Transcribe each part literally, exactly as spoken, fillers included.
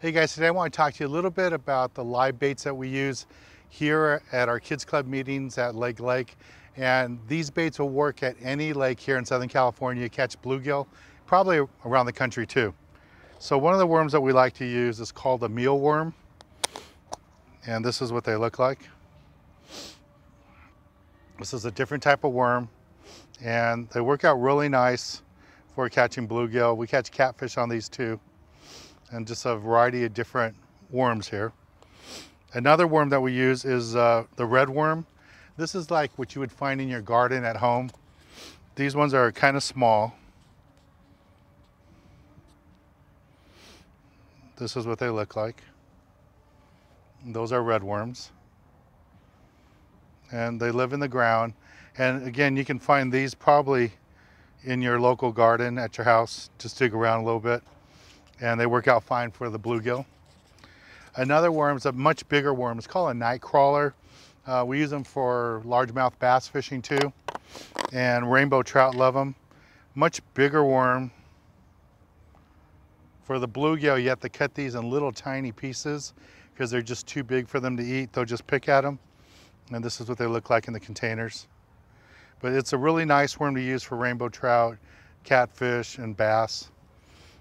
Hey guys, today I want to talk to you a little bit about the live baits that we use here at our Kids Club meetings at Leg Lake. And these baits will work at any lake here in Southern California, catch bluegill, probably around the country too. So one of the worms that we like to use is called a mealworm. And this is what they look like. This is a different type of worm and they work out really nice for catching bluegill. We catch catfish on these too. And just a variety of different worms here. Another worm that we use is uh, the red worm. This is like what you would find in your garden at home. These ones are kind of small. This is what they look like. And those are red worms. And they live in the ground. And again, you can find these probably in your local garden at your house. Just dig around a little bit. And they work out fine for the bluegill. Another worm is a much bigger worm. It's called a night crawler. Uh, we use them for largemouth bass fishing too. And rainbow trout love them. Much bigger worm. For the bluegill, you have to cut these in little tiny pieces because they're just too big for them to eat. They'll just pick at them. And this is what they look like in the containers. But it's a really nice worm to use for rainbow trout, catfish, and bass.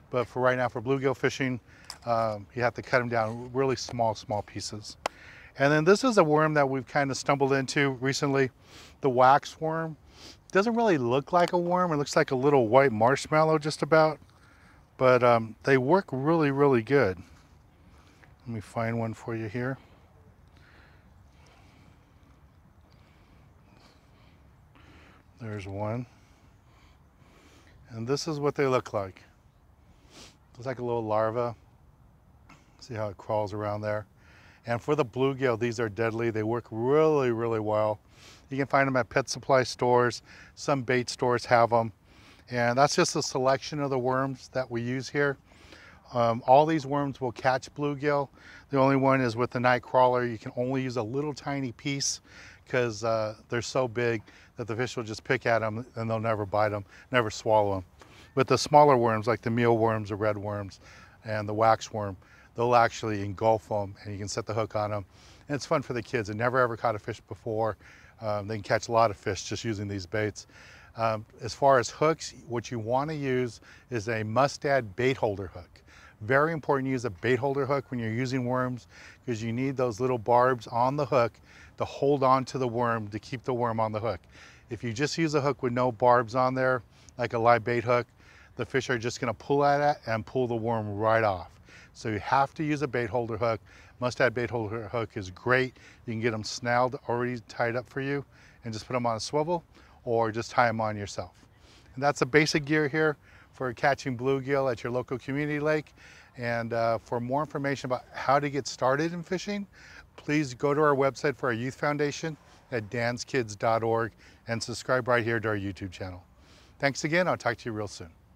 But for right now, for bluegill fishing, um, you have to cut them down really small, small pieces. And then this is a worm that we've kind of stumbled into recently, the wax worm. It doesn't really look like a worm. It looks like a little white marshmallow just about, but um, they work really, really good. Let me find one for you here. There's one. And this is what they look like. It's like a little larva. See how it crawls around there. And for the bluegill, these are deadly. They work really, really well. You can find them at pet supply stores. Some bait stores have them. And that's just a selection of the worms that we use here. Um, all these worms will catch bluegill. The only one is with the night crawler. You can only use a little tiny piece because uh, they're so big that the fish will just pick at them and they'll never bite them, never swallow them. But the smaller worms, like the mealworms, the red worms, and the wax worm, they'll actually engulf them, and you can set the hook on them. And it's fun for the kids. They never ever caught a fish before. Um, they can catch a lot of fish just using these baits. Um, as far as hooks, what you want to use is a Mustad bait holder hook. Very important to use a bait holder hook when you're using worms, because you need those little barbs on the hook to hold on to the worm to keep the worm on the hook. If you just use a hook with no barbs on there, like a live bait hook, the fish are just gonna pull at it and pull the worm right off. So you have to use a bait holder hook. Mustad bait holder hook is great. You can get them snarled, already tied up for you, and just put them on a swivel or just tie them on yourself. And that's the basic gear here for catching bluegill at your local community lake. And uh, for more information about how to get started in fishing, please go to our website for our Youth Foundation at danskids dot org and subscribe right here to our YouTube channel. Thanks again, I'll talk to you real soon.